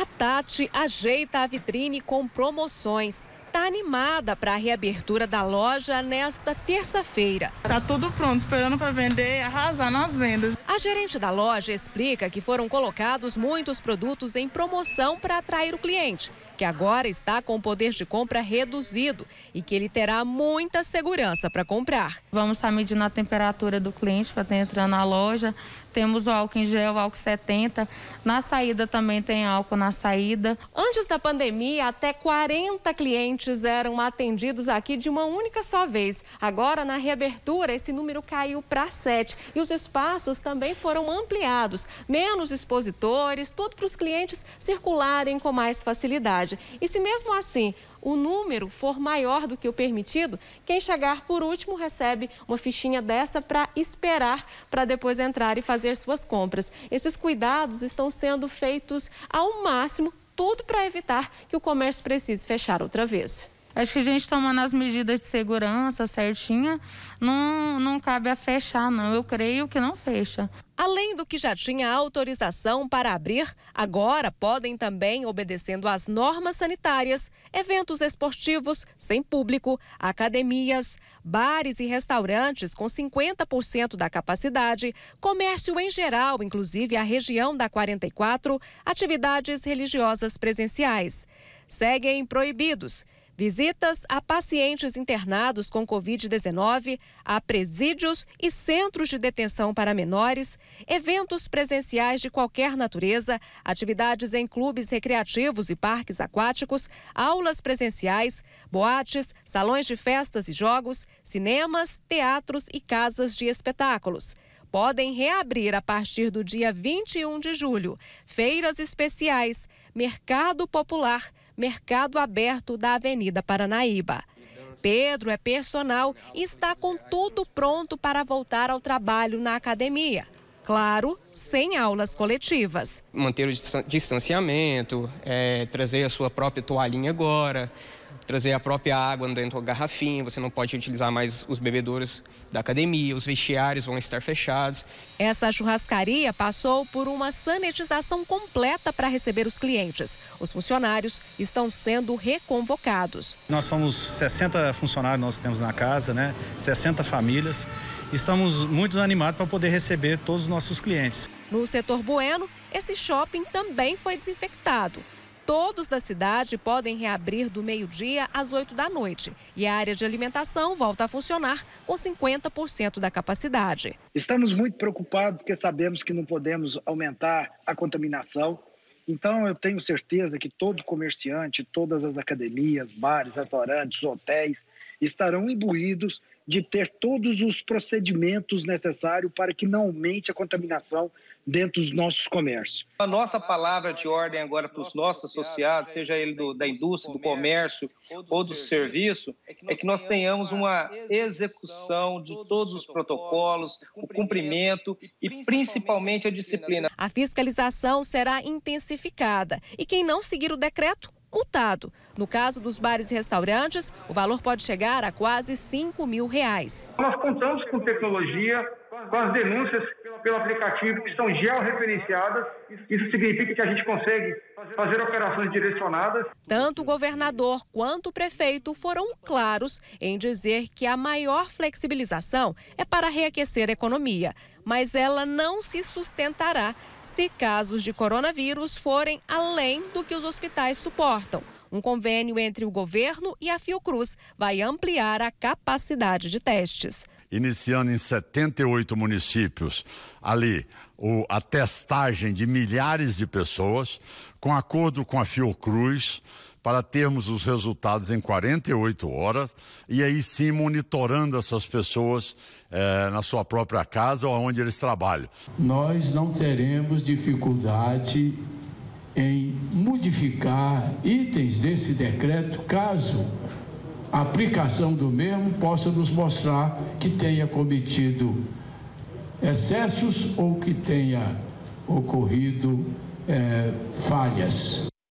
A Tati ajeita a vitrine com promoções. Está animada para a reabertura da loja nesta terça-feira. Está tudo pronto, esperando para vender e arrasar nas vendas. A gerente da loja explica que foram colocados muitos produtos em promoção para atrair o cliente, que agora está com o poder de compra reduzido e que ele terá muita segurança para comprar. Vamos estar medindo a temperatura do cliente para estar entrando na loja. Temos o álcool em gel, o álcool 70. Na saída também tem álcool na saída. Antes da pandemia, até 40 clientes eram atendidos aqui de uma única só vez. Agora, na reabertura, esse número caiu para 7. E os espaços também foram ampliados. Menos expositores, tudo para os clientes circularem com mais facilidade. E se mesmo assim o número for maior do que o permitido, quem chegar por último recebe uma fichinha dessa para esperar para depois entrar e fazer suas compras. Esses cuidados estão sendo feitos ao máximo, tudo para evitar que o comércio precise fechar outra vez. Acho que a gente tomando as medidas de segurança certinha, não cabe a fechar, não. Eu creio que não fecha. Além do que já tinha autorização para abrir, agora podem também, obedecendo às normas sanitárias, eventos esportivos sem público, academias, bares e restaurantes com 50% da capacidade, comércio em geral, inclusive a região da 44, atividades religiosas presenciais. Seguem proibidos visitas a pacientes internados com Covid-19, a presídios e centros de detenção para menores, eventos presenciais de qualquer natureza, atividades em clubes recreativos e parques aquáticos, aulas presenciais, boates, salões de festas e jogos, cinemas, teatros e casas de espetáculos. Podem reabrir a partir do dia 21 de julho, feiras especiais, mercado popular, mercado aberto da Avenida Paranaíba. Pedro é personal e está com tudo pronto para voltar ao trabalho na academia. Claro, sem aulas coletivas. Manter o distanciamento, trazer a sua própria toalhinha agora, trazer a própria água dentro da garrafinha, você não pode utilizar mais os bebedouros da academia, os vestiários vão estar fechados. Essa churrascaria passou por uma sanitização completa para receber os clientes. Os funcionários estão sendo reconvocados. Nós somos 60 funcionários, nós temos na casa, né? 60 famílias. Estamos muito animados para poder receber todos os nossos clientes. No setor Bueno, esse shopping também foi desinfectado. Todos da cidade podem reabrir do meio-dia às 20h. E a área de alimentação volta a funcionar com 50% da capacidade. Estamos muito preocupados porque sabemos que não podemos aumentar a contaminação. Então, eu tenho certeza que todo comerciante, todas as academias, bares, restaurantes, hotéis estarão imbuídos de ter todos os procedimentos necessários para que não aumente a contaminação dentro dos nossos comércios. A nossa palavra de ordem agora para os nossos associados, seja ele da indústria, do comércio ou do serviço, é que nós tenhamos uma execução de todos os protocolos, o cumprimento e principalmente a disciplina. A fiscalização será intensificada e quem não seguir o decreto, multado. No caso dos bares e restaurantes, o valor pode chegar a quase R$5.000. Nós contamos com tecnologia, com as denúncias pelo aplicativo que são georreferenciadas. Isso significa que a gente consegue fazer operações direcionadas. Tanto o governador quanto o prefeito foram claros em dizer que a maior flexibilização é para reaquecer a economia, mas ela não se sustentará se casos de coronavírus forem além do que os hospitais suportam. Um convênio entre o governo e a Fiocruz vai ampliar a capacidade de testes. Iniciando em 78 municípios, ali, a testagem de milhares de pessoas, com acordo com a Fiocruz, para termos os resultados em 48 horas e aí sim monitorando essas pessoas na sua própria casa ou onde eles trabalham. Nós não teremos dificuldade em modificar itens desse decreto, caso a aplicação do mesmo possa nos mostrar que tenha cometido excessos ou que tenha ocorrido falhas.